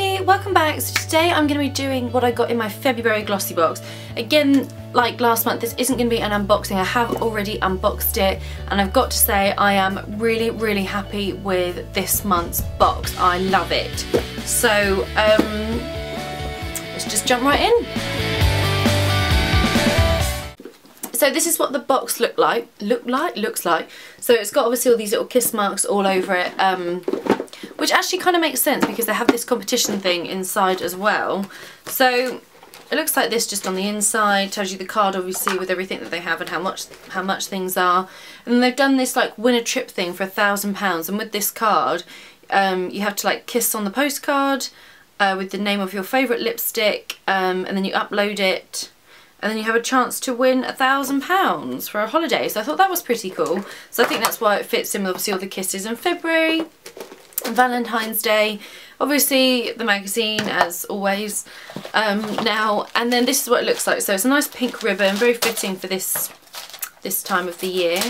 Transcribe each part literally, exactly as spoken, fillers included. everybody, welcome back. So today I'm going to be doing what I got in my February glossy box. Again, like last month, this isn't going to be an unboxing. I have already unboxed it and I've got to say I am really, really happy with this month's box. I love it. So um, let's just jump right in. So this is what the box looked like. Look like? Looks like. So it's got obviously all these little kiss marks all over it. Um, Which actually kind of makes sense because they have this competition thing inside as well. So it looks like this just on the inside, tells you the card obviously with everything that they have and how much how much things are. And they've done this like win a trip thing for a thousand pounds. And with this card, um, you have to like kiss on the postcard uh, with the name of your favourite lipstick, um, and then you upload it. And then you have a chance to win a thousand pounds for a holiday. So I thought that was pretty cool. So I think that's why it fits in with obviously all the kisses in February. Valentine's Day, obviously the magazine as always um, now, and then this is what it looks like. So it's a nice pink ribbon, very fitting for this this time of the year.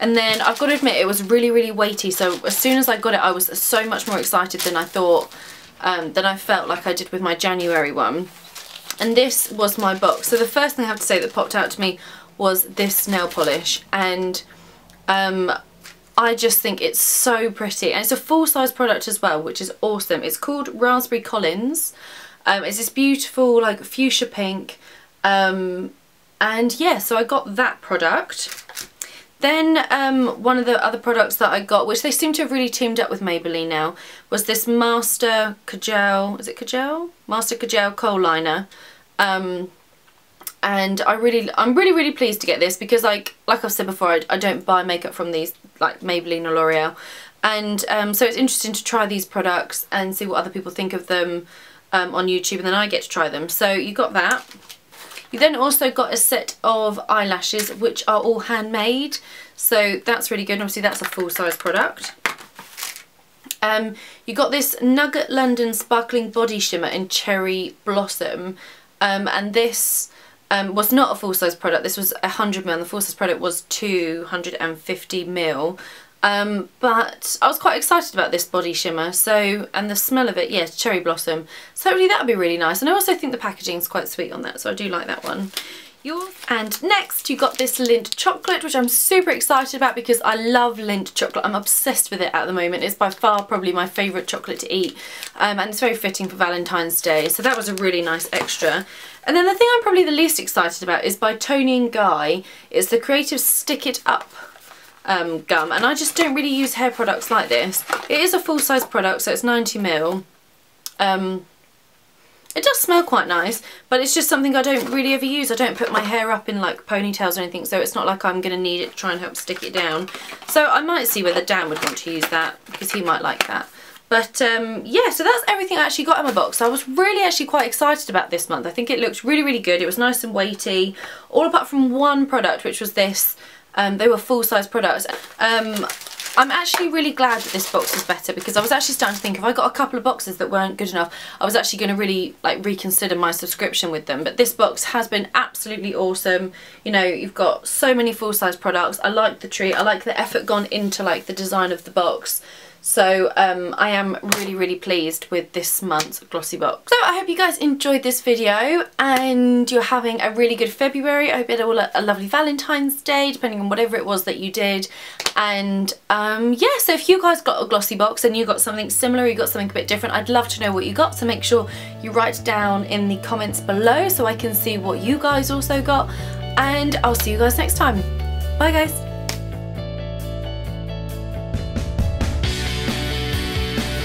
And then I've got to admit it was really really weighty, so as soon as I got it I was so much more excited than I thought um, than I felt like I did with my January one. And this was my box. So the first thing I have to say that popped out to me was this nail polish, and um, I just think it's so pretty, and it's a full-size product as well, which is awesome. It's called Raspberry Collins. Um, it's this beautiful like fuchsia pink, um, and yeah, so I got that product. Then um, one of the other products that I got, which they seem to have really teamed up with Maybelline now, was this Master Kajal, is it Kajal? Master Kajal Kohl Liner. Um, And I really, I'm really, really pleased to get this because, like, like I've said before, I, I don't buy makeup from these, like Maybelline or L'Oreal, and um, so it's interesting to try these products and see what other people think of them um, on YouTube, and then I get to try them. So you got that. You then also got a set of eyelashes, which are all handmade, so that's really good. And obviously, that's a full-size product. Um, you got this Nugget London Sparkling Body Shimmer in Cherry Blossom, um, and this. Um, was not a full-size product. This was one hundred mil and the full-size product was two hundred fifty mil, um, but I was quite excited about this body shimmer, so, and the smell of it, yes, cherry blossom, so hopefully that'll be really nice. And I also think the packaging's quite sweet on that, so I do like that one. Yours. And next you got this Lindt chocolate, which I'm super excited about because I love Lindt chocolate. I'm obsessed with it at the moment. It's by far probably my favourite chocolate to eat, um, and it's very fitting for Valentine's Day, so that was a really nice extra. And then the thing I'm probably the least excited about is by Tony and Guy. It's the Creative Stick It Up um, gum, and I just don't really use hair products like this. It is a full-size product, so it's ninety mil. Um, It does smell quite nice, but it's just something I don't really ever use. I don't put my hair up in like ponytails or anything, so it's not like I'm going to need it to try and help stick it down. So I might see whether Dan would want to use that, because he might like that. But um, yeah, so that's everything I actually got in my box. I was really actually quite excited about this month. I think it looked really, really good. It was nice and weighty, all apart from one product, which was this. Um, they were full-size products. Um, I'm actually really glad that this box was better, because I was actually starting to think if I got a couple of boxes that weren't good enough, I was actually going to really like reconsider my subscription with them. But this box has been absolutely awesome. You know, you've got so many full-size products. I like the treat. I like the effort gone into like the design of the box. So um, I am really, really pleased with this month's glossy box. So I hope you guys enjoyed this video and you're having a really good February. I hope you had all a, a lovely Valentine's Day, depending on whatever it was that you did. And um, yeah, so if you guys got a glossy box and you got something similar, you got something a bit different, I'd love to know what you got. So make sure you write down in the comments below so I can see what you guys also got. And I'll see you guys next time. Bye guys.